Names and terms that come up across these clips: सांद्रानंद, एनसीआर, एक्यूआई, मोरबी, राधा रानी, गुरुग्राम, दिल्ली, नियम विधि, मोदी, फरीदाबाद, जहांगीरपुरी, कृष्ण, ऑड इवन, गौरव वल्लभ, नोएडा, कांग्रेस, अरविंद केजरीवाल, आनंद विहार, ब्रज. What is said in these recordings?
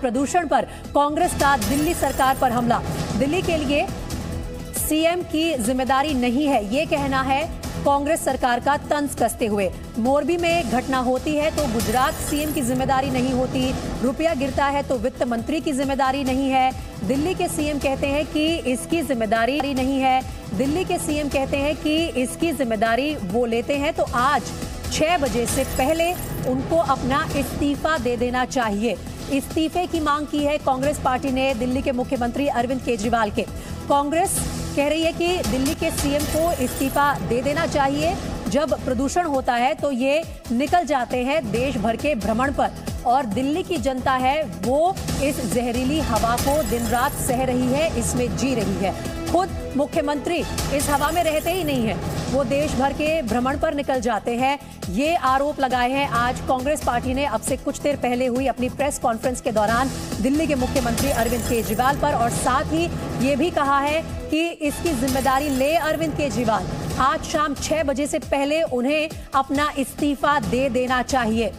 प्रदूषण पर कांग्रेस का दिल्ली सरकार पर हमला। दिल्ली के लिए सीएम की जिम्मेदारी नहीं है, ये कहना है कांग्रेस सरकार का तंज कसते हुए। मोरबी में घटना होती है तो गुजरात सीएम की जिम्मेदारी नहीं होती, रुपया गिरता है तो वित्त मंत्री की जिम्मेदारी नहीं है। दिल्ली के सीएम कहते हैं कि इसकी जिम्मेदारी नहीं है, दिल्ली के सीएम कहते हैं कि इसकी जिम्मेदारी वो लेते हैं। तो आज 6 बजे से पहले उनको अपना इस्तीफा दे देना चाहिए। इस्तीफे की मांग की है कांग्रेस पार्टी ने दिल्ली के मुख्यमंत्री अरविंद केजरीवाल के। कांग्रेस कह रही है कि दिल्ली के सीएम को इस्तीफा दे देना चाहिए। जब प्रदूषण होता है तो ये निकल जाते हैं देश भर के भ्रमण पर, और दिल्ली की जनता है वो इस जहरीली हवा को दिन रात सह रही है, इसमें जी रही है। खुद मुख्यमंत्री इस हवा में रहते ही नहीं है, वो देश भर के भ्रमण पर निकल जाते हैं, ये आरोप लगाए हैं आज कांग्रेस पार्टी ने। अब से कुछ देर पहले हुई अपनी प्रेस कॉन्फ्रेंस के दौरान दिल्ली के मुख्यमंत्री अरविंद केजरीवाल पर, और साथ ही ये भी कहा है कि इसकी जिम्मेदारी ले अरविंद केजरीवाल। आज शाम 6 बजे से पहले उन्हें अपना इस्तीफा दे देना चाहिए।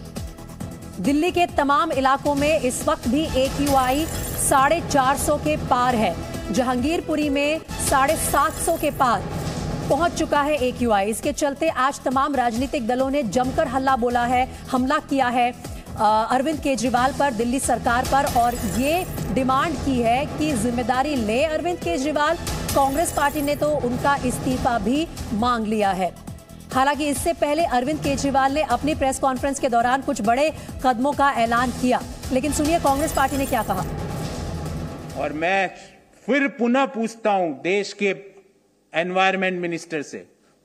दिल्ली के तमाम इलाकों में इस वक्त भी एक्यूआई 450 के पार है, जहांगीरपुरी में 750 के पार पहुंच चुका है एक्यूआई। इसके चलते आज तमाम राजनीतिक दलों ने जमकर हमला किया है अरविंद केजरीवाल पर, दिल्ली सरकार पर, और ये डिमांड की है कि जिम्मेदारी ले अरविंद केजरीवाल। कांग्रेस पार्टी ने तो उनका इस्तीफा भी मांग लिया है। हालांकि इससे पहले अरविंद केजरीवाल ने अपनी प्रेस कॉन्फ्रेंस के दौरान कुछ बड़े कदमों का ऐलान किया, लेकिन सुनिए कांग्रेस पार्टी ने क्या कहा। और मैं फिर पुनः पूछता हूं देश के एनवायरमेंट मिनिस्टर से,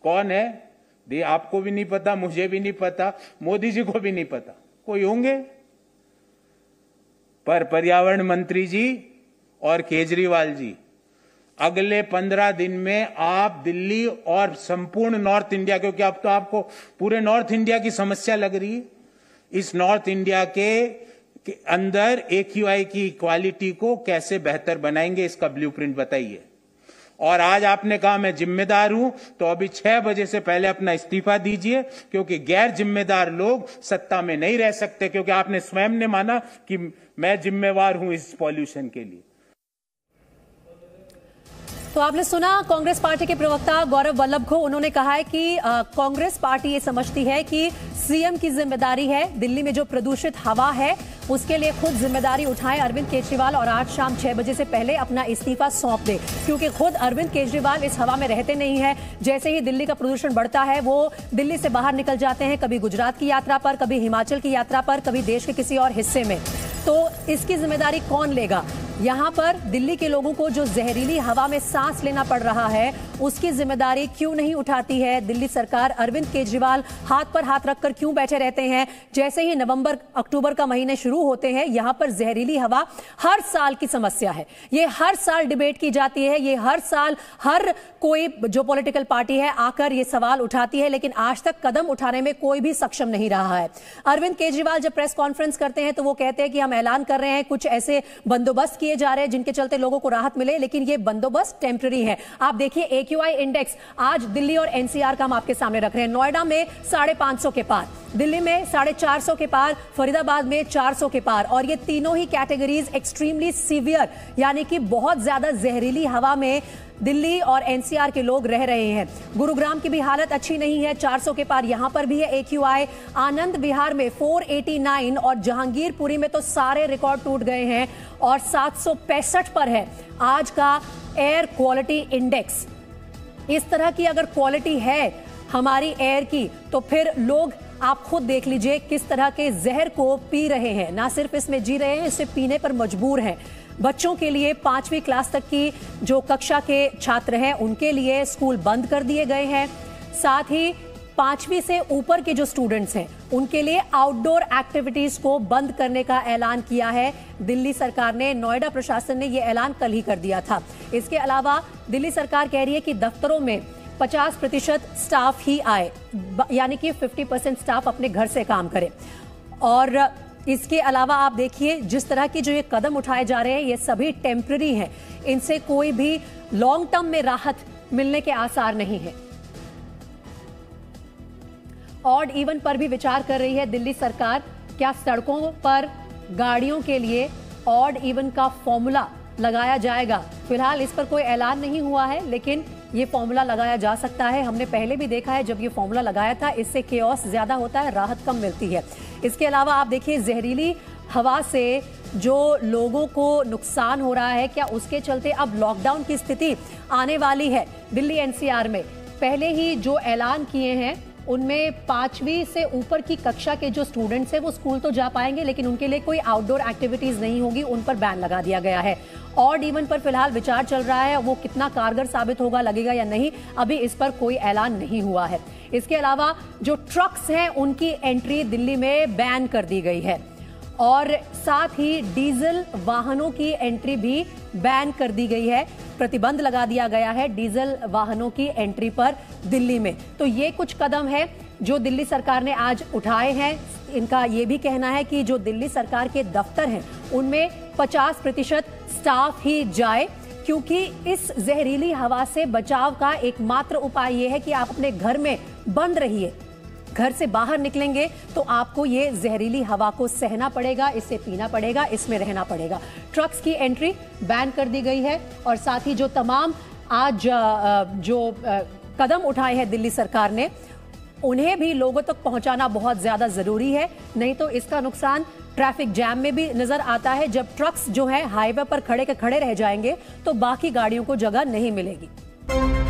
कौन है? आपको भी नहीं पता, मुझे भी नहीं पता, मोदी जी को भी नहीं पता, कोई होंगे। पर पर्यावरण मंत्री जी और केजरीवाल जी, अगले 15 दिन में आप दिल्ली और संपूर्ण नॉर्थ इंडिया, क्योंकि अब तो आपको पूरे नॉर्थ इंडिया की समस्या लग रही है, इस नॉर्थ इंडिया के अंदर एक्यूआई की क्वालिटी को कैसे बेहतर बनाएंगे, इसका ब्लूप्रिंट बताइए। और आज आपने कहा मैं जिम्मेदार हूं, तो अभी 6 बजे से पहले अपना इस्तीफा दीजिए, क्योंकि गैर जिम्मेदार लोग सत्ता में नहीं रह सकते, क्योंकि आपने स्वयं ने माना कि मैं जिम्मेवार हूं इस पॉल्यूशन के लिए। तो आपने सुना कांग्रेस पार्टी के प्रवक्ता गौरव वल्लभ को। उन्होंने कहा है कि कांग्रेस पार्टी ये समझती है कि सीएम की जिम्मेदारी है, दिल्ली में जो प्रदूषित हवा है उसके लिए खुद जिम्मेदारी उठाएं अरविंद केजरीवाल, और आज शाम 6 बजे से पहले अपना इस्तीफा सौंप दें, क्योंकि खुद अरविंद केजरीवाल इस हवा में रहते नहीं है। जैसे ही दिल्ली का प्रदूषण बढ़ता है वो दिल्ली से बाहर निकल जाते हैं, कभी गुजरात की यात्रा पर, कभी हिमाचल की यात्रा पर, कभी देश के किसी और हिस्से में। तो इसकी जिम्मेदारी कौन लेगा? यहाँ पर दिल्ली के लोगों को जो जहरीली हवा में सांस लेना पड़ रहा है उसकी जिम्मेदारी क्यों नहीं उठाती है दिल्ली सरकार? अरविंद केजरीवाल हाथ पर हाथ रखकर क्यों बैठे रहते हैं? जैसे ही नवंबर अक्टूबर का महीने शुरू होते हैं, यहाँ पर जहरीली हवा हर साल की समस्या है, ये हर साल डिबेट की जाती है, ये हर साल हर कोई जो पॉलिटिकल पार्टी है आकर ये सवाल उठाती है, लेकिन आज तक कदम उठाने में कोई भी सक्षम नहीं रहा है। अरविंद केजरीवाल जब प्रेस कॉन्फ्रेंस करते हैं तो वो कहते हैं कि हम ऐलान कर रहे हैं, कुछ ऐसे बंदोबस्त किए जा रहे हैं जिनके चलते लोगों को राहत मिले, लेकिन ये बंदोबस्त टेम्पररी है। आप देखिए एक्यूआई इंडेक्स आज दिल्ली और एनसीआर का हम आपके सामने रख रहे हैं। नोएडा में 550 के पार, दिल्ली में 450 के पार, फरीदाबाद में 400 के पार, और ये तीनों ही कैटेगरीज एक्सट्रीमली सीवियर, यानी कि बहुत ज्यादा जहरीली हवा में दिल्ली और एनसीआर के लोग रह रहे हैं। गुरुग्राम की भी हालत अच्छी नहीं है, 400 के पार यहां पर भी है एक्यूआई। आनंद विहार में 489 और जहांगीरपुरी में तो सारे रिकॉर्ड टूट गए हैं, और 765 पर है आज का एयर क्वालिटी इंडेक्स। इस तरह की अगर क्वालिटी है हमारी एयर की तो फिर लोग, आप खुद देख लीजिए किस तरह के जहर को पी रहे हैं, ना सिर्फ इसमें जी रहे हैं, इसे पीने पर मजबूर हैं। बच्चों के लिए 5वीं क्लास तक की जो कक्षा के छात्र हैं उनके लिए स्कूल बंद कर दिए गए हैं, साथ ही 5वीं से ऊपर के जो स्टूडेंट्स हैं उनके लिए आउटडोर एक्टिविटीज को बंद करने का ऐलान किया है दिल्ली सरकार ने। नोएडा प्रशासन ने यह ऐलान कल ही कर दिया था। इसके अलावा दिल्ली सरकार कह रही है कि दफ्तरों में 50% स्टाफ ही आए, यानी कि 50% स्टाफ अपने घर से काम करे। और इसके अलावा आप देखिए जिस तरह की जो ये कदम उठाए जा रहे हैं ये सभी टेम्पररी हैं, इनसे कोई भी लॉन्ग टर्म में राहत मिलने के आसार नहीं है। ऑड इवन पर भी विचार कर रही है दिल्ली सरकार, क्या सड़कों पर गाड़ियों के लिए ऑड इवन का फॉर्मूला लगाया जाएगा। फिलहाल इस पर कोई ऐलान नहीं हुआ है, लेकिन ये फॉर्मूला लगाया जा सकता है। हमने पहले भी देखा है, जब ये फॉर्मूला लगाया था इससे केओस ज्यादा होता है, राहत कम मिलती है। इसके अलावा आप देखिए, जहरीली हवा से जो लोगों को नुकसान हो रहा है, क्या उसके चलते अब लॉकडाउन की स्थिति आने वाली है? दिल्ली एनसीआर में पहले ही जो ऐलान किए हैं उनमें 5वीं से ऊपर की कक्षा के जो स्टूडेंट्स हैं वो स्कूल तो जा पाएंगे, लेकिन उनके लिए कोई आउटडोर एक्टिविटीज नहीं होगी, उन पर बैन लगा दिया गया है। ऑड इवन पर फिलहाल विचार चल रहा है, वो कितना कारगर साबित होगा, लगेगा या नहीं, अभी इस पर कोई ऐलान नहीं हुआ है। इसके अलावा जो ट्रक्स हैं उनकी एंट्री दिल्ली में बैन कर दी गई है और साथ ही डीजल वाहनों की एंट्री भी बैन कर दी गई है। प्रतिबंध लगा दिया गया है डीजल वाहनों की एंट्री पर दिल्ली में। तो ये कुछ कदम है जो दिल्ली सरकार ने आज उठाए हैं। इनका ये भी कहना है कि जो दिल्ली सरकार के दफ्तर हैं उनमें 50% स्टाफ ही जाए, क्योंकि इस जहरीली हवा से बचाव का एकमात्र उपाय ये है कि आप अपने घर में बंद रहिए। घर से बाहर निकलेंगे तो आपको ये जहरीली हवा को सहना पड़ेगा, इसे पीना पड़ेगा, इसमें रहना पड़ेगा। ट्रक्स की एंट्री बैन कर दी गई है और साथ ही जो तमाम आज जो कदम उठाए हैं दिल्ली सरकार ने, उन्हें भी लोगों तक पहुंचाना बहुत ज़्यादा ज़रूरी है, नहीं तो इसका नुकसान ट्रैफिक जैम में भी नज़र आता है। जब ट्रक्स जो है हाईवे पर खड़े के खड़े रह जाएंगे तो बाकी गाड़ियों को जगह नहीं मिलेगी।